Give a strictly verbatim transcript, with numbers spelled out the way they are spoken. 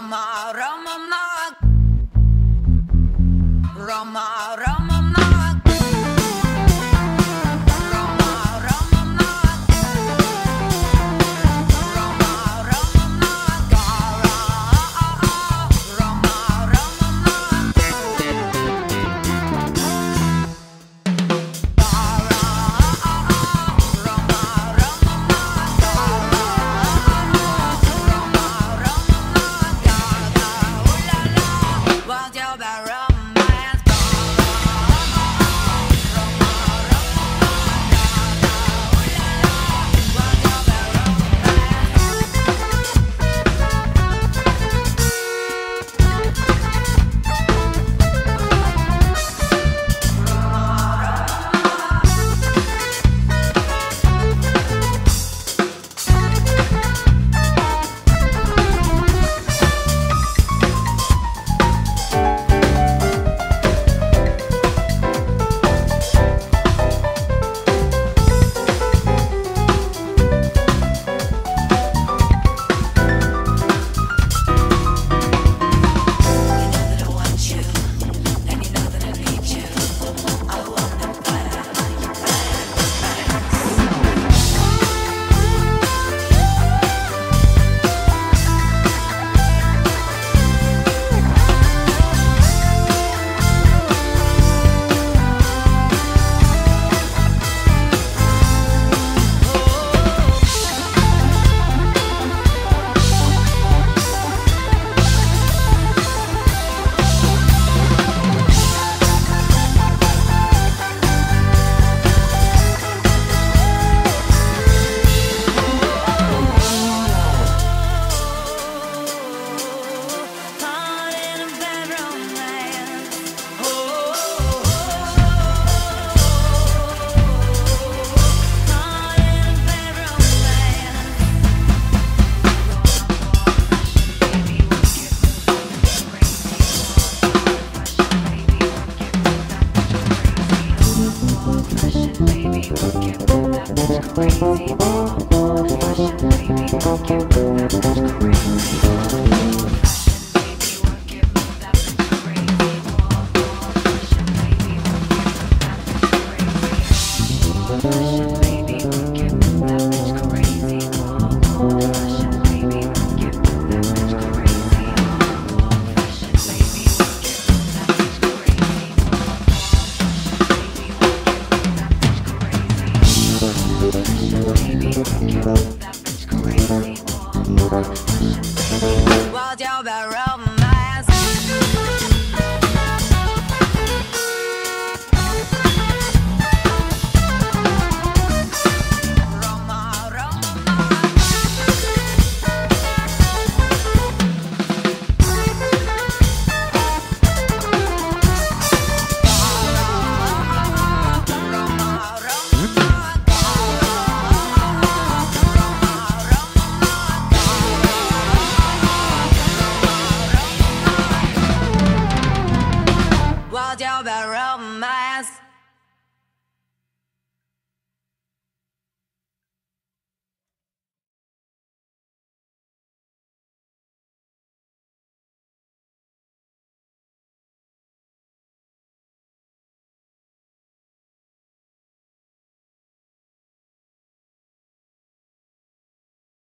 Rama Ramamna Rama Ramamna Rama Ramamna Rama Ramamna Rama Ramamna Wild out around.